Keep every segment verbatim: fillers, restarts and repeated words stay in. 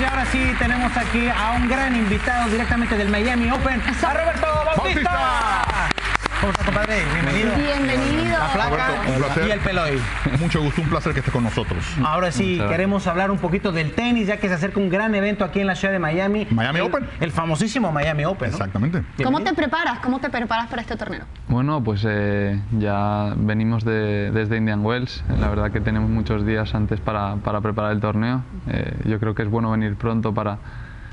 Y ahora sí tenemos aquí a un gran invitado directamente del Miami Open, a Roberto Bautista. Bautista. ¿Cómo está, compadre? Bienvenido. Bienvenido. La placa Roberto, y el pelo ahí. Mucho gusto, un placer que esté con nosotros. Ahora sí, queremos hablar un poquito del tenis, ya que se acerca un gran evento aquí en la ciudad de Miami. Miami el, Open. El famosísimo Miami Open. Exactamente. ¿No? ¿Cómo te preparas? ¿Cómo te preparas para este torneo? Bueno, pues eh, ya venimos de, desde Indian Wells. La verdad que tenemos muchos días antes para, para preparar el torneo. Eh, yo creo que es bueno venir pronto para...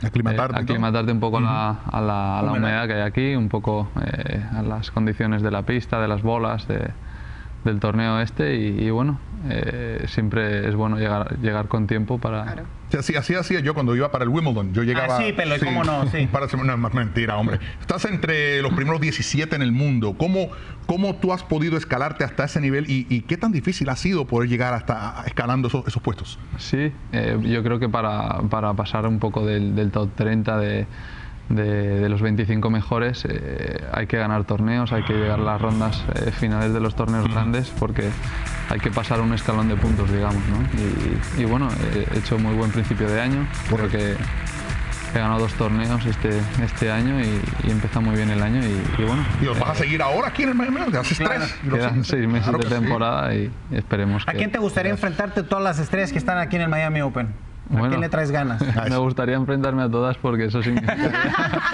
Aclimatarte, eh, aclimatarte un poco uh-huh. la, a la, a la humedad que hay aquí, un poco eh, a las condiciones de la pista, de las bolas, de, del torneo este y, y bueno, eh, siempre es bueno llegar, llegar con tiempo para... Claro. Así, así hacía yo cuando iba para el Wimbledon. Yo llegaba... Ah, sí, pero sí, ¿cómo no? Sí. Para, no, es mentira, hombre. Estás entre los primeros diecisiete en el mundo. ¿Cómo, cómo tú has podido escalarte hasta ese nivel? ¿Y, y qué tan difícil ha sido poder llegar hasta escalando esos, esos puestos? Sí, eh, yo creo que para, para pasar un poco del, del top treinta de, de, de los veinticinco mejores, eh, hay que ganar torneos, hay que llegar a las rondas eh, finales de los torneos grandes, porque... hay que pasar un escalón de puntos, digamos, ¿no? Y, y bueno, he hecho muy buen principio de año. Creo que he ganado dos torneos este, este año y, y empieza muy bien el año y, y bueno. ¿Y los eh, vas a seguir ahora aquí en el Miami? Haces tres. Quedan seis meses claro de temporada sí. y esperemos que... ¿A quién te gustaría enfrentarte todas las estrellas que están aquí en el Miami Open? ¿A bueno, quién le traes ganas? Me gustaría enfrentarme a todas porque eso significa...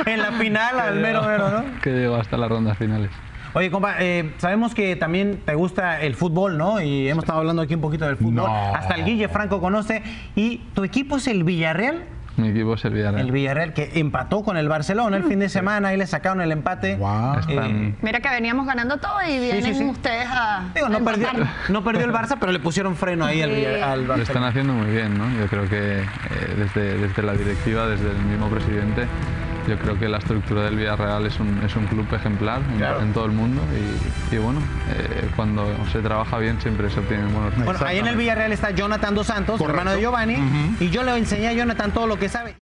en la final, al mero mero, ¿no? Que llego hasta las rondas finales. Oye, compa, eh, sabemos que también te gusta el fútbol, ¿no? Y hemos estado hablando aquí un poquito del fútbol. No. Hasta el Guille Franco conoce. ¿Y tu equipo es el Villarreal? Mi equipo es el Villarreal. El Villarreal, que empató con el Barcelona el fin de semana y le sacaron el empate. Wow. Eh, Mira que veníamos ganando todo y vienen sí, sí, sí. ustedes a... Digo, no, a perdió, no perdió el Barça, pero le pusieron freno ahí sí. al, al Barcelona. Lo están haciendo muy bien, ¿no? Yo creo que eh, desde, desde la directiva, desde el mismo presidente... Yo creo que la estructura del Villarreal es un, es un club ejemplar en, claro. en todo el mundo y, y bueno, eh, cuando se trabaja bien siempre se obtienen buenos resultados. Bueno, ahí en el Villarreal está Jonathan Dos Santos, correcto, hermano de Giovanni, uh-huh. y yo le enseñé a Jonathan todo lo que sabe.